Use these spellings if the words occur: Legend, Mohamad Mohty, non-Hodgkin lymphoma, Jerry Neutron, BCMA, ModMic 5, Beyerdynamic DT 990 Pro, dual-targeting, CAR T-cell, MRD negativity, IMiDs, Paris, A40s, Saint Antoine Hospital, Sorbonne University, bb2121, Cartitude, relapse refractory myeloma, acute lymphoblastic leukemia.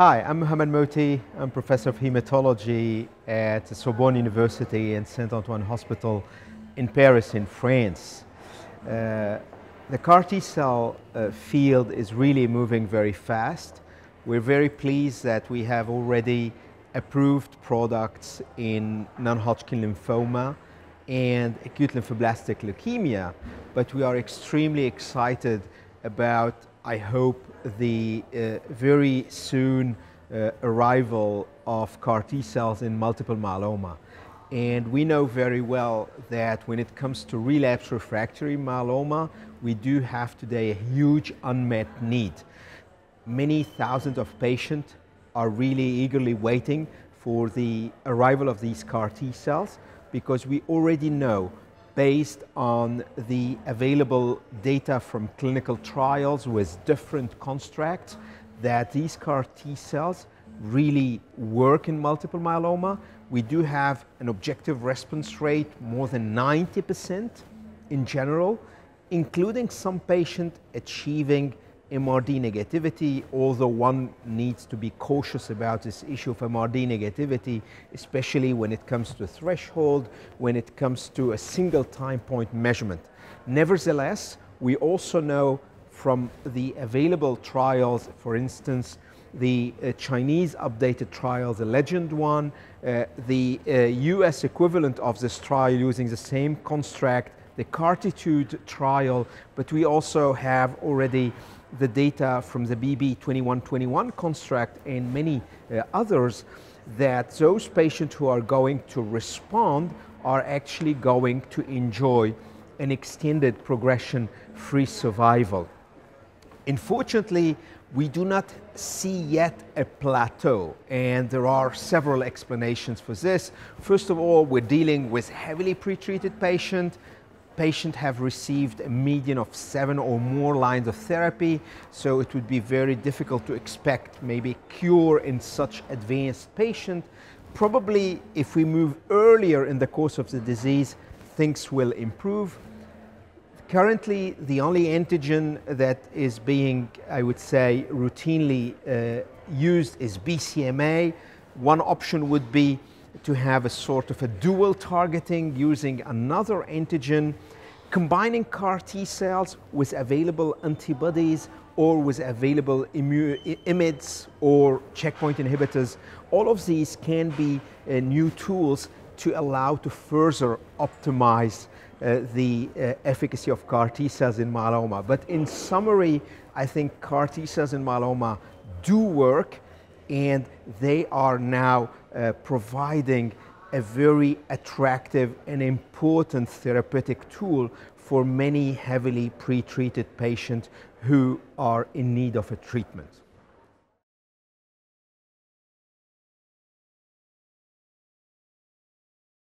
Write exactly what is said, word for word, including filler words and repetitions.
Hi, I'm Mohamad Mohty. I'm Professor of Hematology at Sorbonne University and Saint Antoine Hospital in Paris, in France. Uh, the CAR T-cell uh, field is really moving very fast. We're very pleased that we have already approved products in non-Hodgkin lymphoma and acute lymphoblastic leukemia, but we are extremely excited about, I hope, the uh, very soon uh, arrival of CAR T-cells in multiple myeloma. And we know very well that when it comes to relapse refractory myeloma, we do have today a huge unmet need. Many thousands of patients are really eagerly waiting for the arrival of these CAR T-cells, because we already know, based on the available data from clinical trials with different constructs, that these CAR T-cells really work in multiple myeloma. We do have an objective response rate more than ninety percent in general, including some patients achieving M R D negativity, although one needs to be cautious about this issue of M R D negativity, especially when it comes to threshold, when it comes to a single time point measurement. Nevertheless, we also know from the available trials, for instance, the uh, Chinese updated trial, the Legend one, uh, the uh, U S equivalent of this trial using the same construct, the Cartitude trial, but we also have already the data from the B B twenty-one twenty-one construct and many uh, others, that those patients who are going to respond are actually going to enjoy an extended progression-free survival. Unfortunately, we do not see yet a plateau, and there are several explanations for this. First of all, we're dealing with heavily pretreated patients. Patients have received a median of seven or more lines of therapy, so it would be very difficult to expect maybe cure in such advanced patients. Probably if we move earlier in the course of the disease, things will improve. Currently, the only antigen that is being, I would say, routinely uh, used is B C M A. One option would be to have a sort of a dual targeting using another antigen, combining CAR T-cells with available antibodies or with available I M I Ds or checkpoint inhibitors. All of these can be uh, new tools to allow to further optimize uh, the uh, efficacy of CAR T-cells in myeloma. But in summary, I think CAR T-cells in myeloma do work, and they are now uh, providing a very attractive and important therapeutic tool for many heavily pretreated patients who are in need of a treatment.